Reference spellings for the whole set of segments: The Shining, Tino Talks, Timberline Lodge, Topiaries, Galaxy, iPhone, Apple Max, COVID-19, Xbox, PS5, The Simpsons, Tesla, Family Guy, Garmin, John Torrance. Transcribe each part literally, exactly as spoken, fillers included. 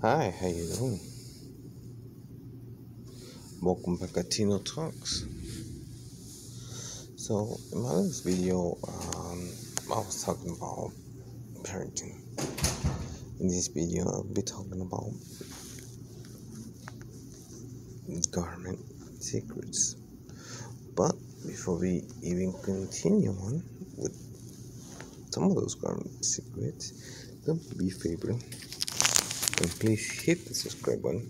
Hi, how you doing? Welcome back to Tino Talks. So, in my last video, um, I was talking about parenting. In this video, I'll be talking about Garmin secrets. But before we even continue on with some of those Garmin secrets, don't be favorite. And please hit the subscribe button,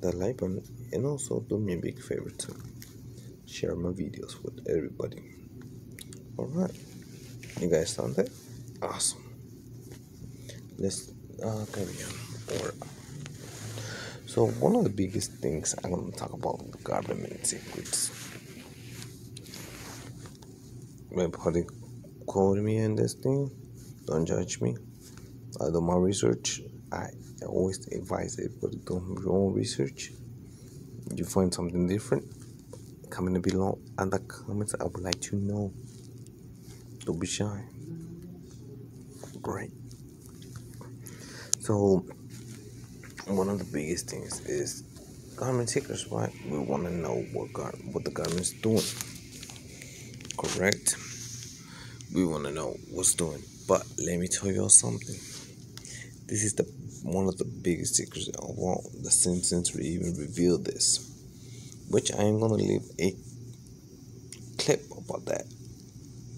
the like button, and also do me a big favor too. Share my videos with everybody. Alright, you guys sound that? Awesome. Let's uh, carry on. Or, so one of the biggest things I'm going to talk about is government secrets. Everybody quote me in this thing, don't judge me. I do my research. I always advise everybody to do your own research. You find something different, comment below and the comments. I would like to know. Don't be shy. Great. So one of the biggest things is Garmin secrets, right? We want to know what gar what the Garmin's doing. Correct. We want to know what's doing. But let me tell you something. This is the one of the biggest secrets of all. The Simpsons even revealed this, which I am gonna leave a clip about that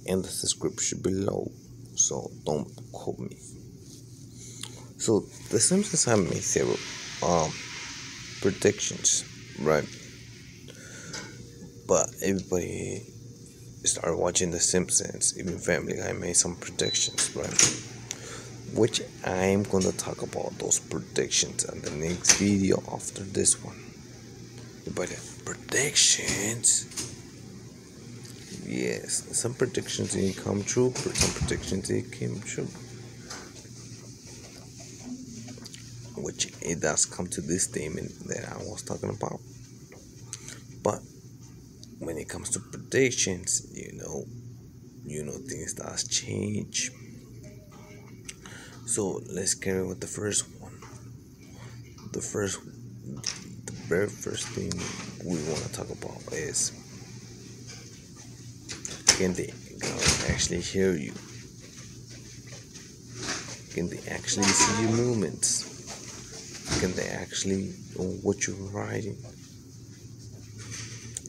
in the description below. So don't quote me. So the Simpsons have made several um predictions, right? But everybody started watching the Simpsons. Even Family Guy made some predictions, right? Which I am going to talk about those predictions in the next video after this one. But predictions, yes, some predictions didn't come true, but some predictions they came true. Which it does come to this statement that I was talking about. But when it comes to predictions, you know, you know things does change. So let's carry with the first one. The first, the very first thing we want to talk about is, can the God actually hear you? Can they actually see your movements? Can they actually know what you're riding?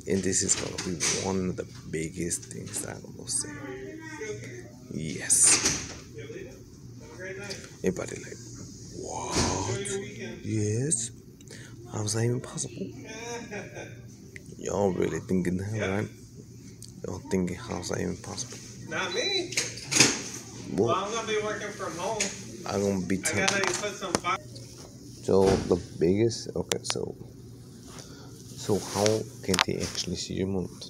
And this is gonna be one of the biggest things that I'm gonna say. Yes. Everybody like, what? Yes. How's that even possible? Y'all really thinking that, right? Y'all thinking how's that even possible? Not me. Well, I'm gonna be working from home. I'm gonna be telling you. I gotta put some fire. So the biggest, okay, so. So how can they actually see your movement?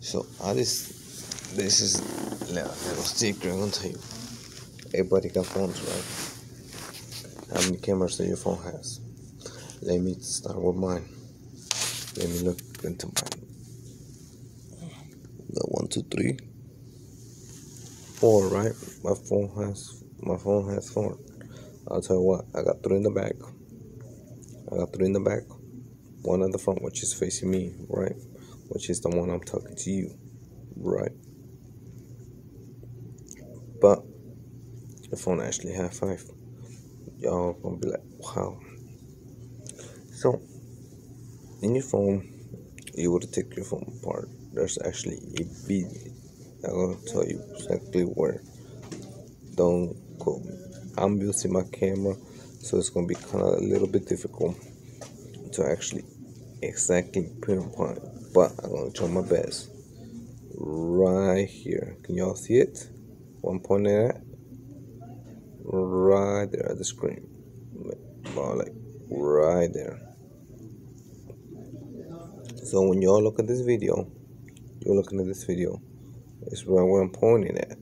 So I just, this is a little secret I'm gonna tell you. Everybody got phones, right? How many cameras that your phone has? Let me start with mine. Let me look into mine. The one, two, three, four, right? My phone has my phone has four. I'll tell you what, I got three in the back. I got three in the back. One at the front, which is facing me, right? Which is the one I'm talking to you, right? But the phone actually had five. Y'all gonna be like, wow. So in your phone, you would take your phone apart. There's actually a video. I'm gonna tell you exactly where. Don't go. I'm using my camera, so it's gonna be kind of a little bit difficult to actually exactly pinpoint, but I'm gonna try my best. Right here, can y'all see it? One point at right there at the screen, like right there. So when y'all look at this video, you're looking at this video. It's right where I'm pointing at.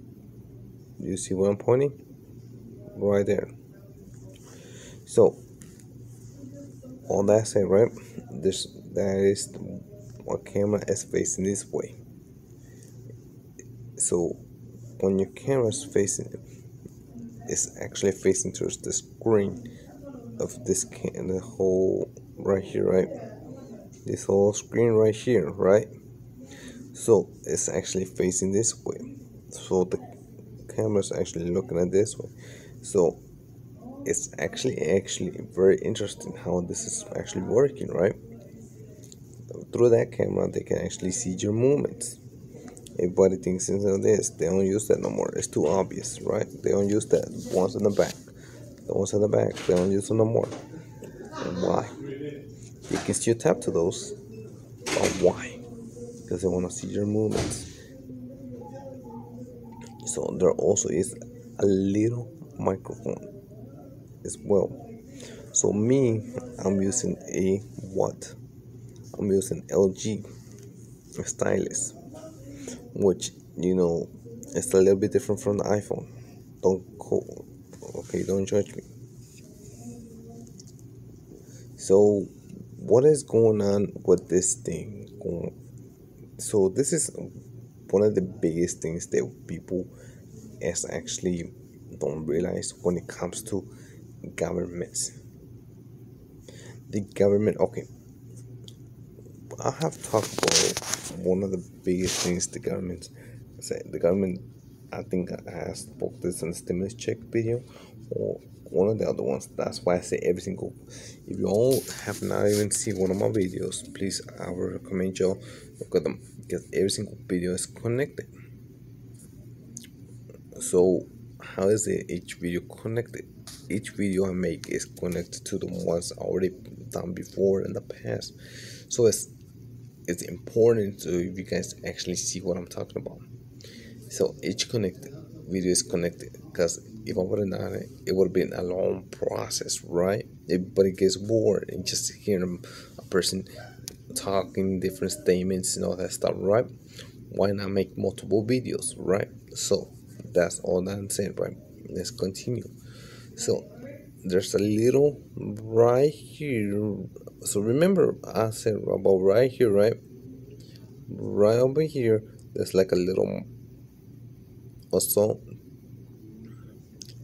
You see where I'm pointing? Right there. So all that said, right, this that is my camera is facing this way. So when your camera is facing, is actually facing towards the screen of this can the whole right here, right? This whole screen right here, right? So it's actually facing this way. So the camera's actually looking at this way. So it's actually actually very interesting how this is actually working, right? Through that camera they can actually see your movements. Everybody thinks of this, they don't use that no more. It's too obvious, right? They don't use that. The ones in the back. The ones in the back, they don't use them no more. And why? You can still tap to those. But why? Because they want to see your movements. So there also is a little microphone as well. So me, I'm using a what? I'm using L G stylus, which, you know, it's a little bit different from the iPhone. Don't call, okay, don't judge me. So what is going on with this thing? So this is one of the biggest things that people as actually don't realize when it comes to governments. The government, okay, I have talked about one of the biggest things the government said. The government, I think I spoke this in the stimulus check video or one of the other ones. That's why I say every single. If you all have not even seen one of my videos, please, I would recommend y'all look at them, because every single video is connected. So how is it each video connected? Each video I make is connected to the ones already done before in the past. So it's it's important so you guys actually see what I'm talking about. So each connected video is connected, because if I wouldn't have it, it would have been a long process, right? Everybody gets bored and just hearing a person talking different statements and all that stuff, right? Why not make multiple videos, right? So that's all that I'm saying, right? Let's continue. So there's a little right here. So remember I said about right here, right? Right over here, there's like a little also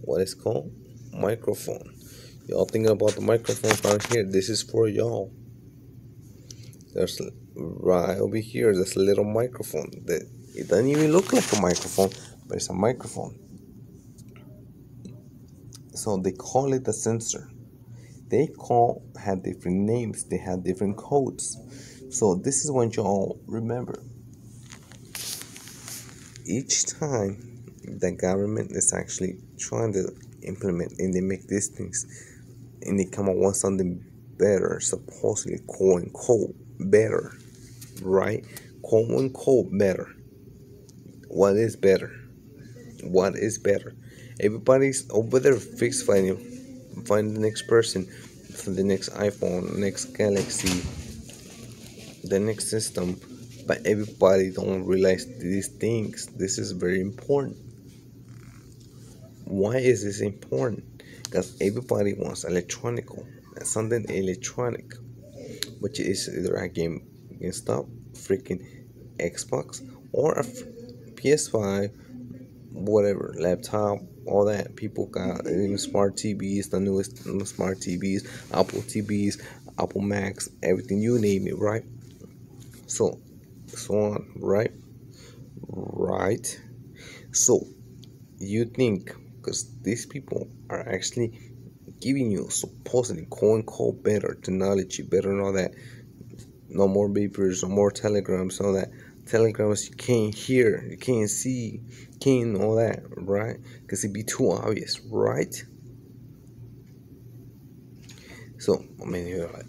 what is called microphone. Y'all thinking about the microphone right here. This is for y'all. There's right over here, there's a little microphone that it doesn't even look like a microphone, but it's a microphone. So they call it a sensor. They call had different names, they had different codes. So this is what y'all remember. Each time the government is actually trying to implement and they make these things and they come up with something better, supposedly quote unquote better, right? Quote unquote better. What is better? What is better? Everybody's over there fixed finding find the next person for the next iPhone, next Galaxy, the next system, but everybody don't realize these things. This is very important. Why is this important? Because everybody wants electronic, something electronic, which is either a game against up freaking Xbox or a P S five, whatever, laptop, all that. People got even smart T Vs, the newest smart T Vs, Apple T Vs, Apple Max, everything, you name it, right? So, so on, right? Right. So, you think, because these people are actually giving you supposedly quote unquote better technology, better and all that. No more beepers, no more telegrams, all that. Telegrams you can't hear, you can't see, can't all that, right? Because it'd be too obvious, right? So I mean, you're like,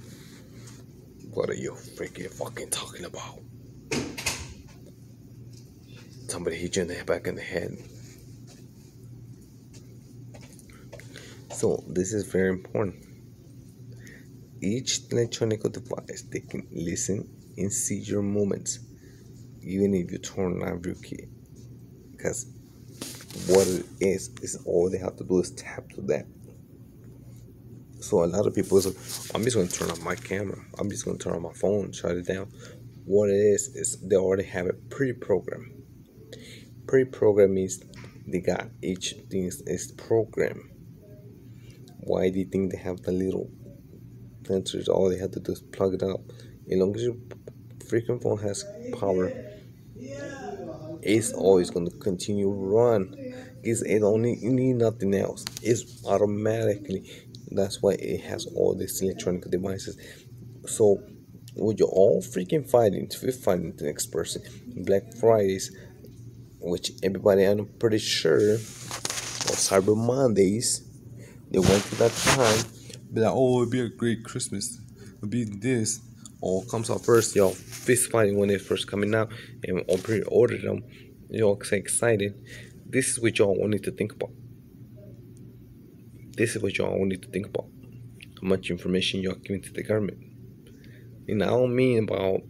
what are you freaking fucking talking about? Somebody hit you in the back in the head. So this is very important. Each electronic device, they can listen and see your movements, even if you turn off your key, because what it is is all they have to do is tap to that. So a lot of people say, I'm just going to turn off my camera, I'm just going to turn on my phone, shut it down. What it is is they already have it pre-programmed. Pre-programmed means they got each thing is program. Why do you think they have the little sensors? All they have to do is plug it up. As long as your freaking phone has power, it's always going to continue run. It's, it don't need, need nothing else. It's automatically. That's why it has all these electronic devices. So when you're all freaking fighting, we're fighting the next person. Black Fridays, which everybody, I'm pretty sure, or Cyber Mondays, they went to that time. Be like, oh, it'll be a great Christmas. It'll be this. All comes out first, y'all fist fighting when it's first coming out, and all pre-order them. Y'all excited. This is what y'all need to think about. This is what y'all need to think about. How much information y'all giving to the government. And I don't mean about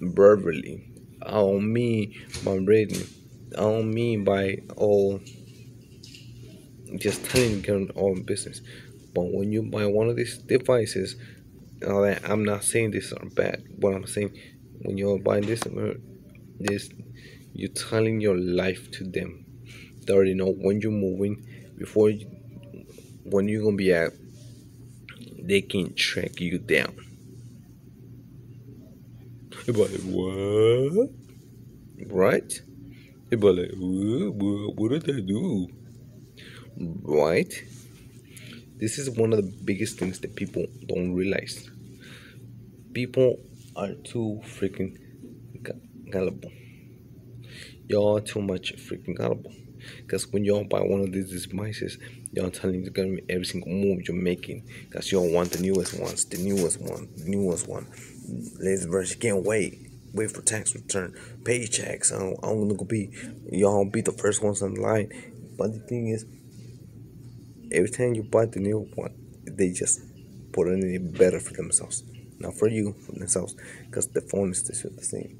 verbally. I don't mean by reading. I don't mean by all just telling them all business. But when you buy one of these devices, all that, I'm not saying these are bad. What I'm saying, when you're buying this, this, you're telling your life to them. They already know when you're moving, before you, when you're gonna be at. They can track you down. But what? Right? But like, what, what, what did they do? Right? This is one of the biggest things that people don't realize. People are too freaking gullible. Y'all too much freaking gullible. Because when y'all buy one of these devices, y'all telling the government every single move you're making. Because y'all want the newest ones, the newest one, the newest one. Let's verse, you can't wait. Wait for tax return, paychecks. I'm, I'm gonna go be, y'all be the first ones on the line. But the thing is, every time you buy the new one, they just put it in better for themselves. Not for you, for themselves. Because the phone is still the same.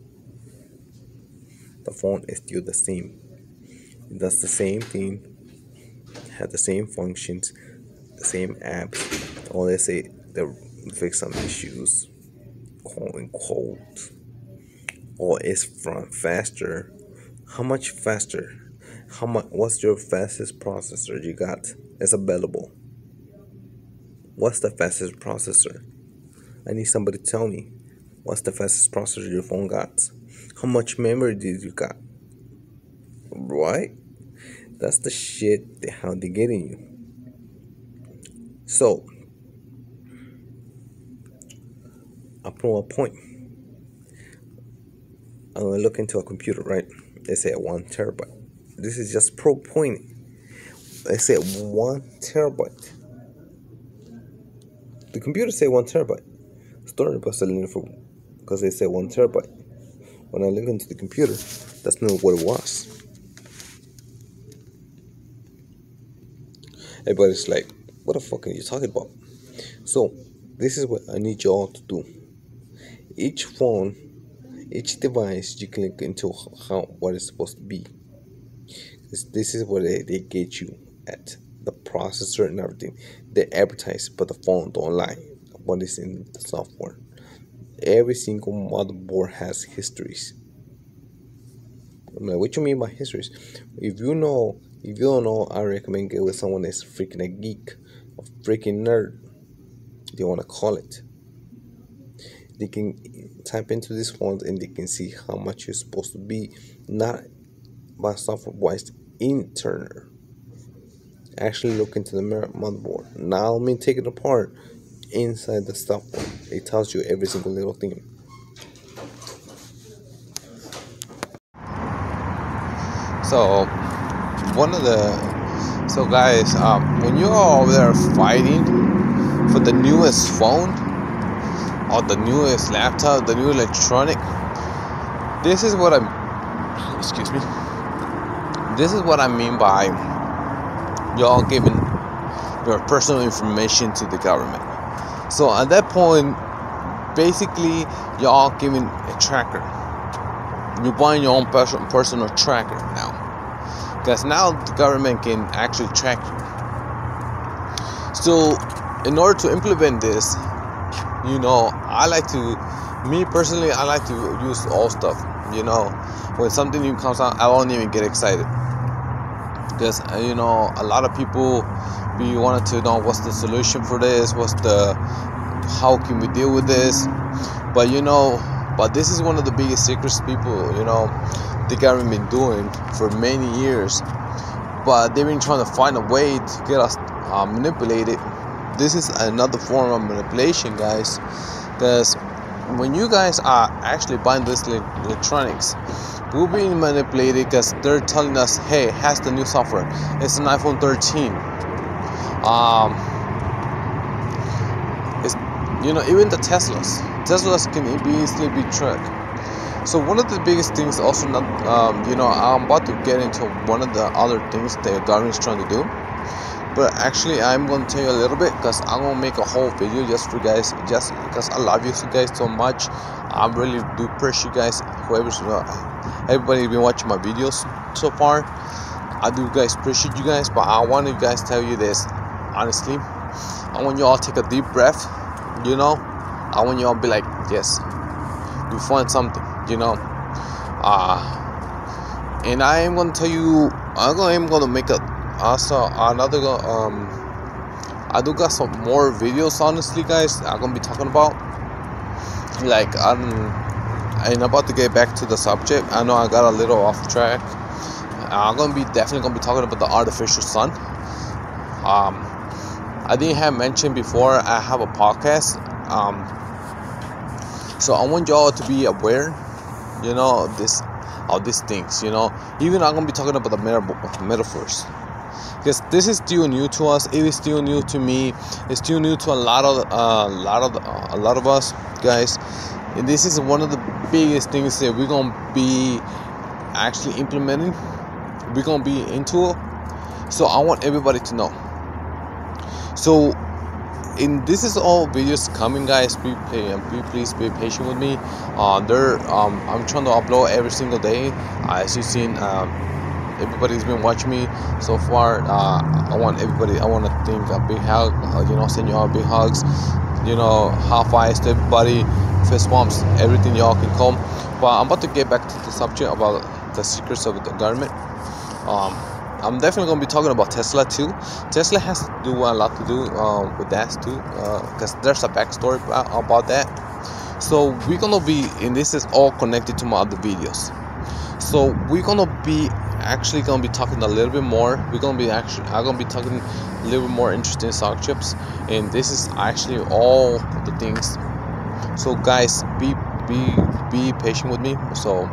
The phone is still the same. It does the same thing, had the same functions, the same apps. All they say, they fix some issues, quote unquote. Or it's from faster. How much faster? How much? What's your fastest processor you got? It's available. What's the fastest processor? I need somebody to tell me. What's the fastest processor your phone got? How much memory did you got? Right? That's the shit they, how they getting you. So I prove a point. I'm gonna look into a computer, right? They say one terabyte. This is just pro point. They say one terabyte. The computer say one terabyte. Storage was selling it for because they say one terabyte. When I look into the computer, that's not what it was. Everybody's like, what the fuck are you talking about? So this is what I need you all to do. Each phone, each device, you can look into how what it's supposed to be. This, this is what they, they get you at. The processor and everything. They advertise, but the phone don't lie. What is in the software. Every single motherboard has histories. I'm like, what you mean by histories? If you know If you don't know, I recommend get with someone that's freaking a geek, a freaking nerd. They want to call it. They can type into these phones and they can see how much you're supposed to be, not by software wise, internal. Actually look into the motherboard. Now I mean take it apart. Inside the software, it tells you every single little thing. So. One of the so guys, um, when you're over there fighting for the newest phone or the newest laptop, the new electronic, this is what I'm. Excuse me. This is what I mean by y'all giving your personal information to the government. So at that point, basically, y'all giving a tracker. You're buying your own personal personal tracker now. Because now the government can actually track you. So in order to implement this, you know, I like to, me personally, I like to use all stuff. You know, when something new comes out, I won't even get excited. Because, you know, a lot of people, we wanted to know what's the solution for this, what's the, how can we deal with this. But, you know, but this is one of the biggest secrets people, you know, they haven't been doing for many years. But they've been trying to find a way to get us uh, manipulated. This is another form of manipulation, guys. Because when you guys are actually buying this electronics, we're being manipulated because they're telling us, hey, has the new software. It's an iPhone thirteen. Um, it's, you know, even the Teslas. Teslas can easily be tricked. So one of the biggest things also not, um, you know, I'm about to get into one of the other things that Garmin is trying to do. But actually, I'm going to tell you a little bit because I'm going to make a whole video just for you guys. Just because I love you guys so much. I really do appreciate you guys. Whoever's, uh, everybody's been watching my videos so far. I do guys appreciate you guys. But I want you guys to tell you this. Honestly, I want you all to take a deep breath. You know, I want you all to be like, yes, you found something, you know. Uh, and I am going to tell you, I'm going to make a also another um I do got some more videos, honestly guys, I'm gonna be talking about, like, I'm I'm about to get back to the subject. I know I got a little off track. I'm gonna be definitely gonna be talking about the artificial sun. um I didn't have mentioned before, I have a podcast, um so I want y'all to be aware, you know, of this, of these things, you know. Even I'm gonna be talking about the metaphors. Because this is still new to us. It is still new to me. It's still new to a lot of, uh, lot of, uh, a lot of us, guys. And this is one of the biggest things that we're gonna be actually implementing. We're gonna be into it. So I want everybody to know. So, and this is all videos coming, guys. Be, be please be patient with me. Uh, there, um, I'm trying to upload every single day. Uh, as you've seen. Um, Everybody's been watching me so far. Uh, I want everybody. I want to think a big hug. Uh, you know, send y'all big hugs. You know, half eyes to everybody, fist bumps, everything y'all can come. But I'm about to get back to the subject about the secrets of the government. Um, I'm definitely gonna be talking about Tesla too. Tesla has to do a lot to do uh, with that too, because uh, there's a backstory about that. So we're gonna be, and this is all connected to my other videos. So we're gonna be. Actually gonna be talking a little bit more. We're gonna be actually I'm gonna be talking a little bit more interesting subjects, and this is actually all the things. So guys, be be be patient with me. So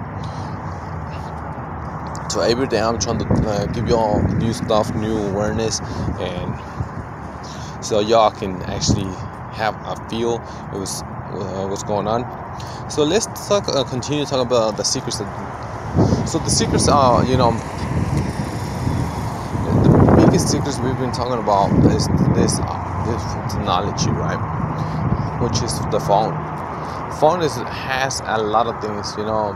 so every day I'm trying to uh, give you all new stuff, new awareness, and so y'all can actually have a feel it was uh, what's going on. So let's talk. Uh, continue talking about the secrets that. So the secrets are, you know, the biggest secrets we've been talking about is this, uh, this technology, right? Which is the phone. Phone is has a lot of things, you know,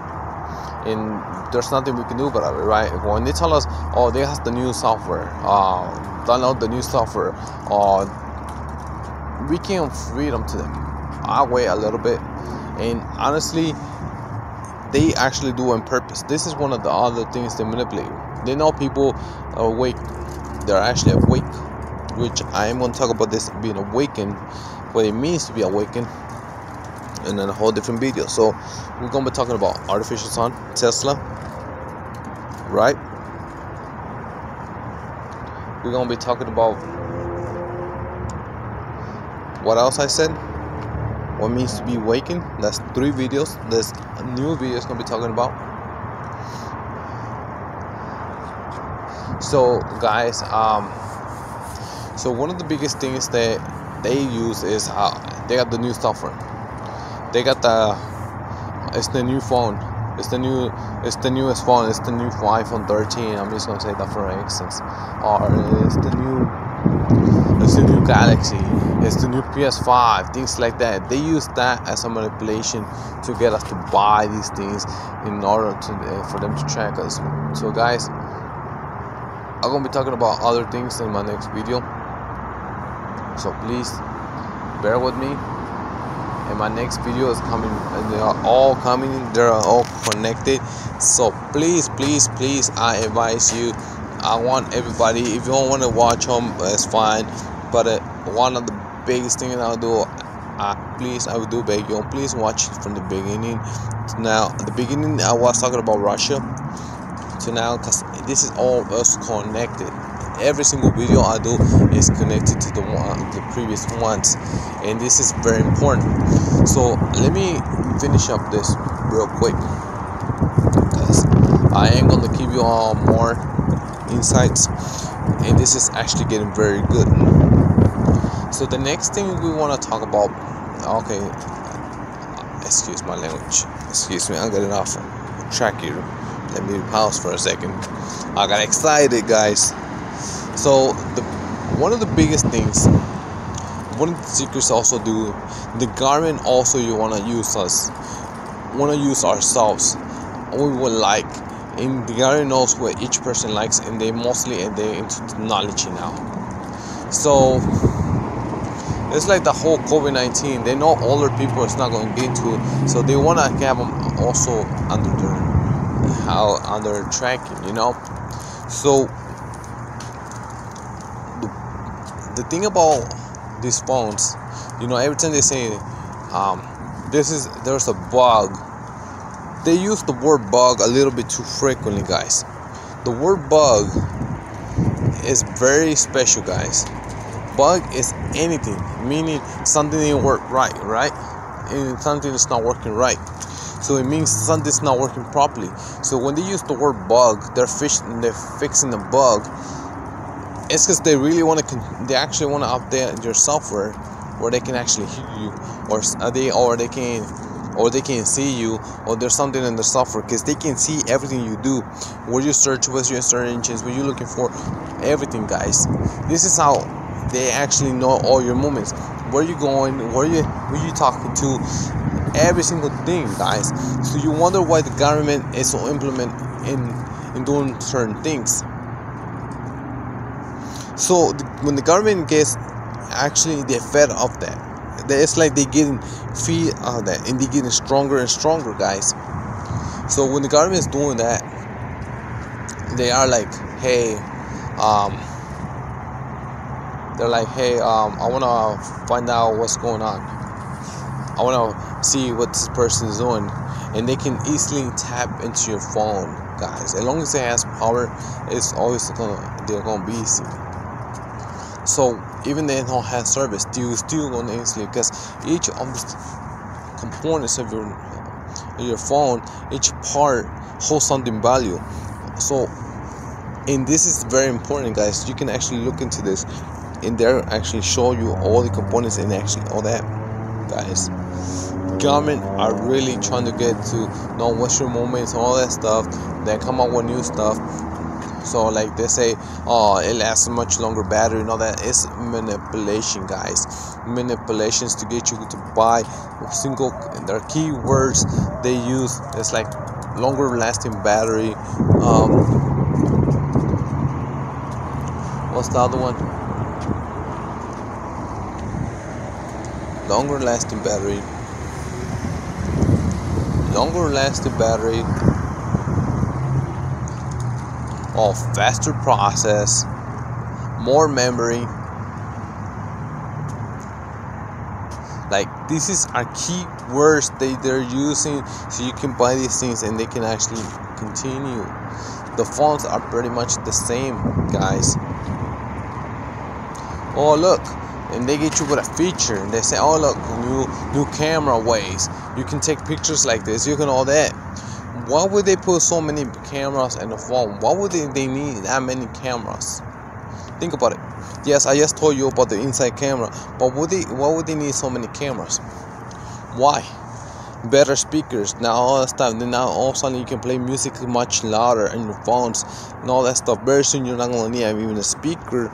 and there's nothing we can do about it, right? When they tell us, oh, they have the new software, uh, download the new software, or uh, we can't freedom to them. I wait a little bit, and honestly. They actually do on purpose. This is one of the other things they manipulate. They know people are awake. They're actually awake, which I am going to talk about this being awakened, what it means to be awakened, and then a whole different video. So we're going to be talking about artificial sun, Tesla, right? We're going to be talking about what else I said. What means to be awakened? That's three videos. There's a new videos gonna be talking about. So guys, um, so one of the biggest things that they use is uh, they got the new software. They got the it's the new phone. It's the new it's the newest phone. It's the new iPhone thirteen. I'm just gonna say that for instance. Or it's the new it's the new Galaxy. It's the new P S five, things like that. They use that as a manipulation to get us to buy these things in order to uh, for them to track us. So guys, I'm gonna be talking about other things in my next video. So please bear with me. And my next video is coming, and they are all coming. They are all connected. So please, please, please, I advise you I want everybody, if you don't want to watch them, it's fine, but uh, one of the biggest things I'll do, uh, please, I will do beg you, please watch it from the beginning. Now, at the beginning, I was talking about Russia, so now, because this is all us connected. Every single video I do is connected to the one, the previous ones, and this is very important. So let me finish up this real quick, because I am gonna give you all more insights, and this is actually getting very good. So the next thing we want to talk about, okay, excuse my language, excuse me, I'm getting off track here. Let me pause for a second. I got excited, guys. So the one of the biggest things, one of the secrets also do, the Garmin also you wanna use us, wanna use ourselves, we would like, and the Garmin knows what each person likes, and they mostly and they into knowledge now. So it's like the whole COVID nineteen. They know older people is not gonna get to it, so they wanna have them also under their how under tracking, you know. So the thing about these phones, you know, every time they say um, this is there's a bug, they use the word bug a little bit too frequently, guys. The word bug is very special, guys. Bug is anything, meaning something didn't work right, right? And something is not working right. So it means something's not working properly. So when they use the word bug, they're, fish- they're fixing the bug. It's because they really want to, they actually want to update your software where they can actually hear you, or they, or they can, or they can see you, or there's something in the software, because they can see everything you do, where you search, what's your search engines, what you're looking for, everything, guys. This is how they actually know all your movements, where you're going, where you, who you talking to, every single thing, guys. So you wonder why the government is so implement in in doing certain things. So when the government gets actually they're fed of that, it's like they getting feed on that, and they getting stronger and stronger, guys. So when the government is doing that, they are like, hey, um, they're like, hey, um, I wanna find out what's going on. I wanna see what this person is doing, and they can easily tap into your phone, guys. As long as it has power, it's always gonna they're gonna be easy. So even they don't have service, you still gonna install, because each of the components of your your phone, each part holds something value. So, and this is very important, guys. You can actually look into this, and they're actually show you all the components and actually all that, guys. Garmin are really trying to get to know what's your movements, all that stuff. They come up with new stuff. So like they say, oh, it lasts a much longer battery and all that. It's manipulation, guys. Manipulations to get you to buy single. Their keywords they use, it's like longer lasting battery. Um, what's the other one? Longer lasting battery. Longer lasting battery. Oh, faster process, more memory. Like this is our key words they they're using, so you can buy these things and they can actually continue. The fonts are pretty much the same, guys. Oh look, and they get you with a feature, and they say, oh look, new new camera ways. You can take pictures like this. You can all that. Why would they put so many cameras in the phone? Why would they, they need that many cameras? Think about it. Yes, I just told you about the inside camera, but would they, why would they need so many cameras? Why? Better speakers, now all that stuff. Then now all of a sudden you can play music much louder in your phones and all that stuff. Very soon you're not gonna need even a speaker.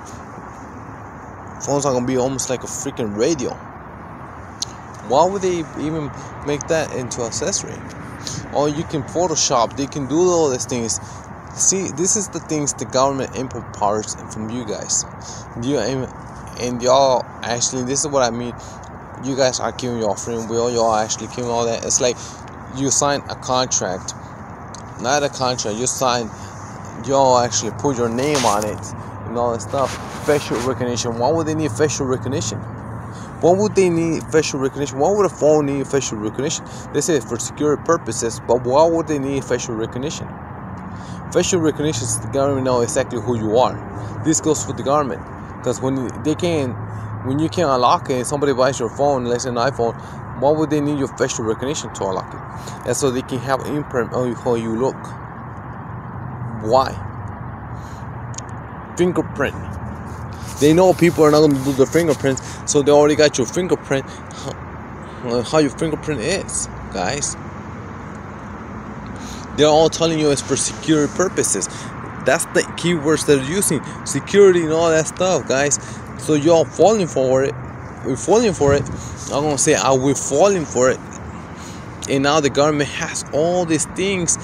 Phones are gonna be almost like a freaking radio. Why would they even make that into accessory? Or you can Photoshop, they can do all these things. See, this is the things the government import parts from you guys. You and y'all actually, this is what I mean. You guys are keeping your free will, y'all actually keeping all that. It's like you sign a contract, not a contract. You sign y'all actually put your name on it and all that stuff. Facial recognition. Why would they need facial recognition? Why would they need facial recognition? Why would a phone need facial recognition? They say for security purposes, but why would they need facial recognition? Facial recognition is the government know exactly who you are. This goes for the government, because when they can, when you can unlock it, and somebody buys your phone, let's say an iPhone, why would they need your facial recognition to unlock it? And so they can have imprint on how you look. Why? Fingerprint. They know people are not going to do their fingerprints, so they already got your fingerprint. How your fingerprint is, guys. They're all telling you it's for security purposes. That's the keywords they're using. Security and all that stuff, guys. So y'all falling for it. We're falling for it. I'm going to say, are we falling for it? And now the government has all these things.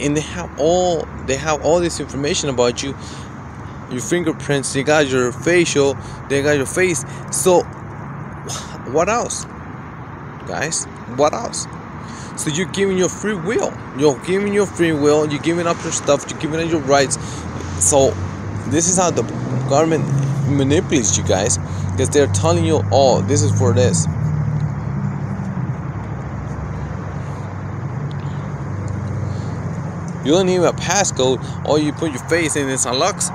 And they have all, they have all this information about you. Your fingerprints. They got your facial. They got your face. So, what else? Guys, what else? So you're giving your free will. You're giving your free will. You're giving up your stuff. You're giving up your rights. So this is how the government manipulates you guys, because they're telling you, oh, this is for this. You don't need a passcode. Or you put your face in, it's unlocks.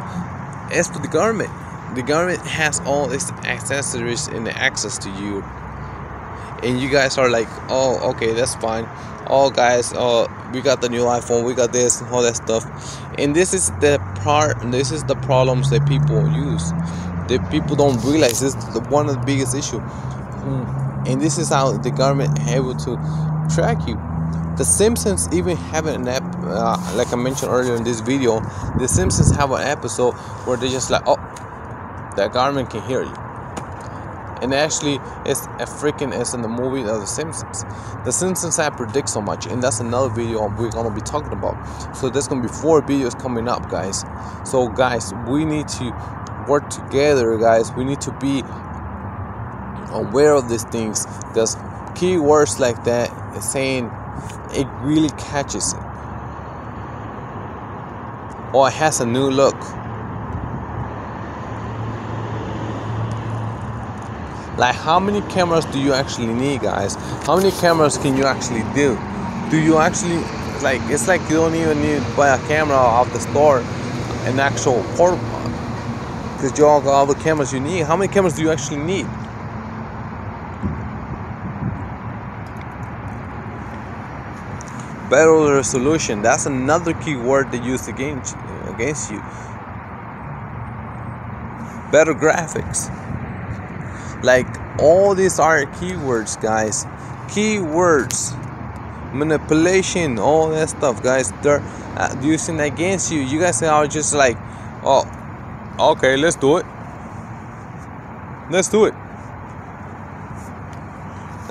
As for the government, the government has all its accessories and the access to you. And you guys are like, oh, okay, that's fine. Oh, guys, uh, we got the new iPhone, we got this, all that stuff. And this is the part, this is the problems that people use. That people don't realize. This is the, one of the biggest issue. And this is how the government able to track you. The Simpsons even have an app, uh, like I mentioned earlier in this video. The Simpsons have an episode where they just like, oh, that Garmin can hear you. And actually, it's a freaking as in the movie of The Simpsons. The Simpsons app predicts so much, and that's another video we're gonna be talking about. So there's gonna be four videos coming up, guys. So guys, we need to work together, guys. We need to be aware of these things. There's keywords like that saying it really catches it, or it has a new look. Like, how many cameras do you actually need, guys? How many cameras can you actually do? Do you actually, like, it's like you don't even need to buy a camera off the store, an actual portable one, because you all got all the cameras you need. How many cameras do you actually need? Better resolution. That's another key word they use against against you. Better graphics. Like, all these are keywords, guys. Keywords, manipulation, all that stuff, guys. They're using against you. You guys are just like, oh, okay, let's do it. Let's do it.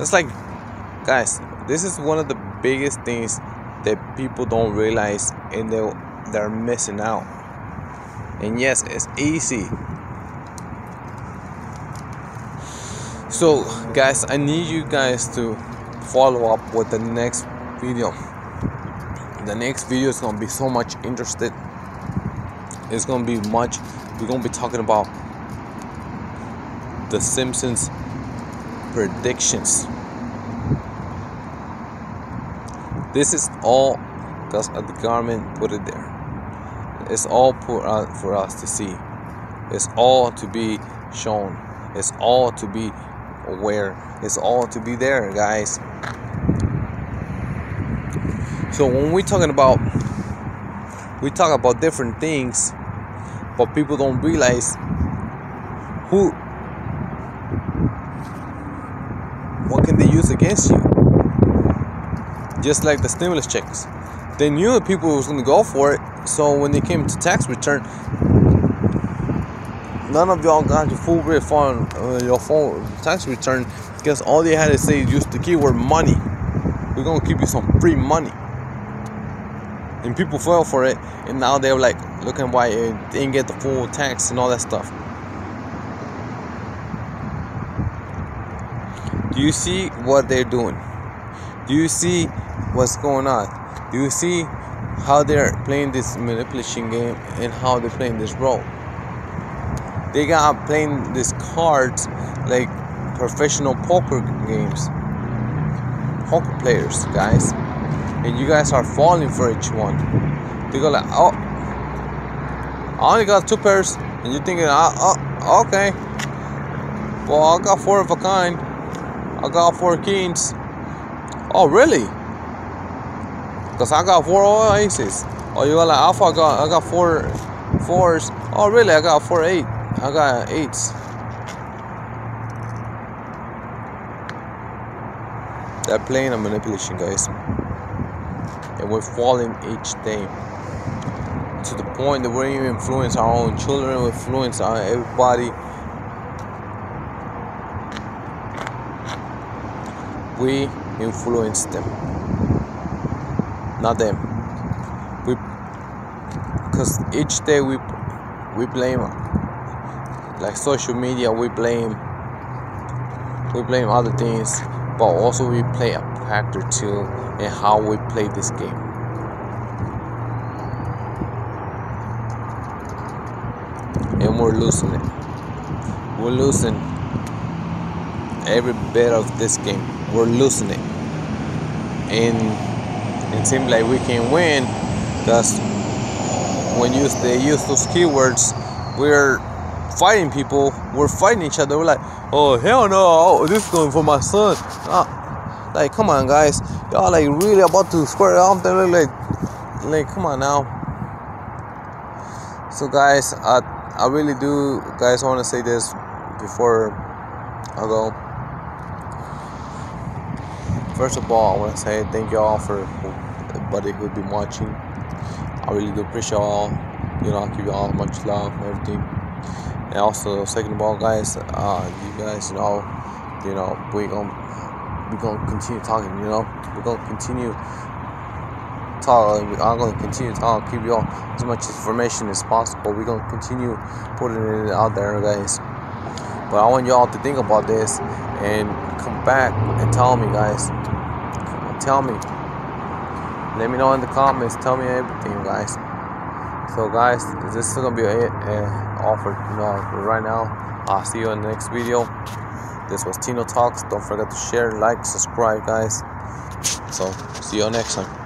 It's like, guys, this is one of the biggest things that people don't realize, and they they're missing out. And yes, it's easy. So guys, I need you guys to follow up with the next video. The next video is gonna be so much interested. It's gonna be much. We're gonna be talking about The Simpsons predictions. This is all because the government put it there. It's all put out for us to see. It's all to be shown. It's all to be aware. It's all to be there, guys. So when we're talking about, we talk about different things, but people don't realize who, what can they use against you. Just like the stimulus checks, they knew that people was going to go for it. So when they came to tax return, none of y'all got your full refund, uh, your phone tax return, because all they had to say is use the keyword money. We're going to give you some free money. And people fell for it, and now they're like, look at why they didn't get the full tax and all that stuff. Do you see what they're doing? Do you see what's going on? Do you see how they're playing this manipulation game and how they're playing this role. They got playing these cards like professional poker games, poker players, guys, and you guys are falling for each one. They go like, oh, I only got two pairs, and you're thinking, oh, oh okay, well, I got four of a kind, I got four kings. Oh, really? Because I got four aces. Oh, you got like alpha, I got, I got four fours. Oh, really? I got four eight. I got eights. They're playing a manipulation, guys. And we're falling each day to the point that we even influence our own children, we influence our everybody. We influence them. Not them. We, because each day we we blame, like social media, we blame we blame other things, but also we play a factor too in how we play this game. And we're losing it. We're losing every bit of this game. We're losing it. And it seems like we can win because when you they use those keywords, we're fighting people, we're fighting each other. We're like, oh hell no, oh, this is going for my son. Ah, like come on guys, y'all like really about to square off there, like like come on now. So guys, I I really do guys I want to say this before I go. First of all, I want to say thank you all for everybody who's been watching. I really do appreciate all. You know, I give you all much love and everything. And also, second of all, guys, uh, you guys know, you know, we gonna we gonna continue talking. You know, we gonna continue talking. I'm gonna continue talking. Give you all as much information as possible. We gonna continue putting it out there, guys. But I want y'all to think about this and come back and tell me, guys. Tell me. Let me know in the comments. Tell me everything, guys. So, guys, this is gonna be it uh, all for, you know, for right now. I'll see you in the next video. This was Tino Talks. Don't forget to share, like, subscribe, guys. So, see you next time.